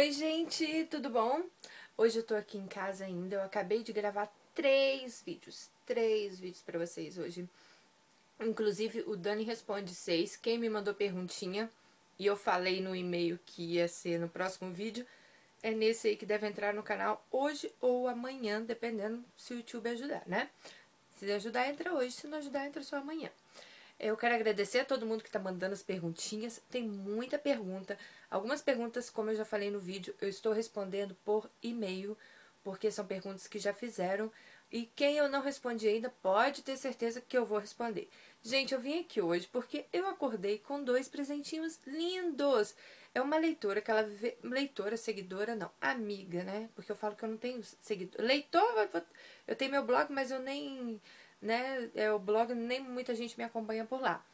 Oi, gente, tudo bom? Hoje eu tô aqui em casa ainda, eu acabei de gravar três vídeos pra vocês hoje. Inclusive, o Dani Responde 6, quem me mandou perguntinha, e eu falei no e-mail que ia ser no próximo vídeo, é nesse aí que deve entrar no canal hoje ou amanhã, dependendo se o YouTube ajudar, né? Se ajudar, entra hoje, se não ajudar, entra só amanhã. Eu quero agradecer a todo mundo que tá mandando as perguntinhas, tem muita pergunta. Algumas perguntas, como eu já falei no vídeo, eu estou respondendo por e-mail, porque são perguntas que já fizeram. E quem eu não respondi ainda, pode ter certeza que eu vou responder. Gente, eu vim aqui hoje porque eu acordei com dois presentinhos lindos. É uma leitora, aquela leitora, seguidora, não, amiga, né? Porque eu falo que eu não tenho seguidor. Leitora, eu tenho meu blog, mas eu nem... né, é o blog, nem muita gente me acompanha por lá.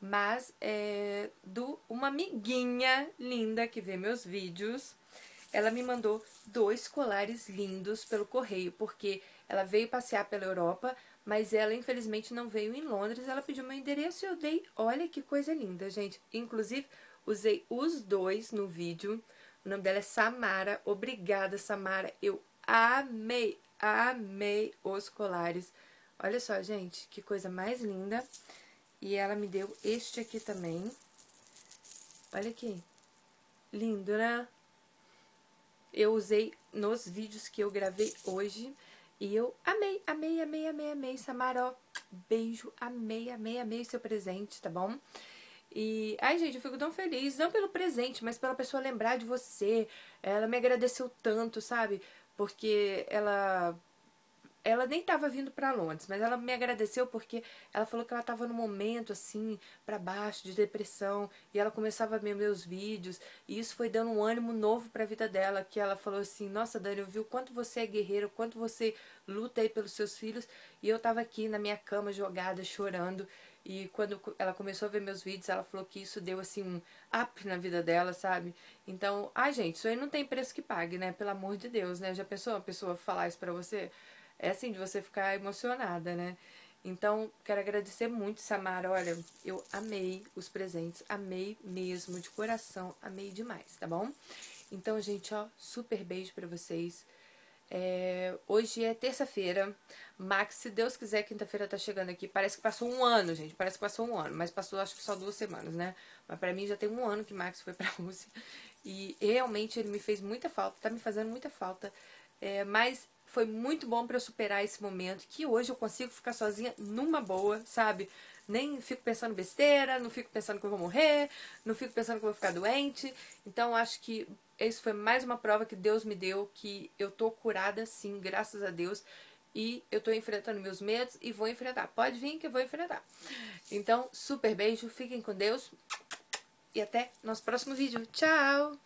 Mas é do uma amiguinha linda que vê meus vídeos. Ela me mandou dois colares lindos pelo correio, porque ela veio passear pela Europa, mas ela infelizmente não veio em Londres. Ela pediu meu endereço e eu dei. Olha que coisa linda, gente. Inclusive, usei os dois no vídeo. O nome dela é Samara. Obrigada, Samara. Eu amei, amei os colares. Olha só, gente, que coisa mais linda. E ela me deu este aqui também. Olha aqui. Lindo, né? Eu usei nos vídeos que eu gravei hoje. E eu amei, amei, amei, amei, amei. Samara, ó, beijo, amei, amei, amei seu presente, tá bom? E, ai, gente, eu fico tão feliz. Não pelo presente, mas pela pessoa lembrar de você. Ela me agradeceu tanto, sabe? Porque ela nem estava vindo para Londres, mas ela me agradeceu porque ela falou que ela estava num momento, assim, para baixo, de depressão, e ela começava a ver meus vídeos, e isso foi dando um ânimo novo para a vida dela, que ela falou assim, nossa, Dani, eu vi o quanto você é guerreira, o quanto você luta aí pelos seus filhos, e eu estava aqui na minha cama, jogada, chorando, e quando ela começou a ver meus vídeos, ela falou que isso deu, assim, um up na vida dela, sabe? Então, ai, gente, isso aí não tem preço que pague, né? Pelo amor de Deus, né? Já pensou uma pessoa falar isso para você? É assim, de você ficar emocionada, né? Então, quero agradecer muito, Samara. Olha, eu amei os presentes. Amei mesmo, de coração. Amei demais, tá bom? Então, gente, ó, super beijo pra vocês. Hoje é terça-feira. Max, se Deus quiser, quinta-feira tá chegando aqui. Parece que passou um ano, gente. Parece que passou um ano. Mas passou, acho que só 2 semanas, né? Mas pra mim já tem 1 ano que Max foi pra Rússia. E realmente ele me fez muita falta. Tá me fazendo muita falta. Mas... foi muito bom pra eu superar esse momento, que hoje eu consigo ficar sozinha numa boa, sabe? Nem fico pensando besteira, não fico pensando que eu vou morrer, não fico pensando que eu vou ficar doente. Então, acho que isso foi mais uma prova que Deus me deu, que eu tô curada, sim, graças a Deus. E eu tô enfrentando meus medos e vou enfrentar. Pode vir que eu vou enfrentar. Então, super beijo, fiquem com Deus e até nosso próximo vídeo. Tchau!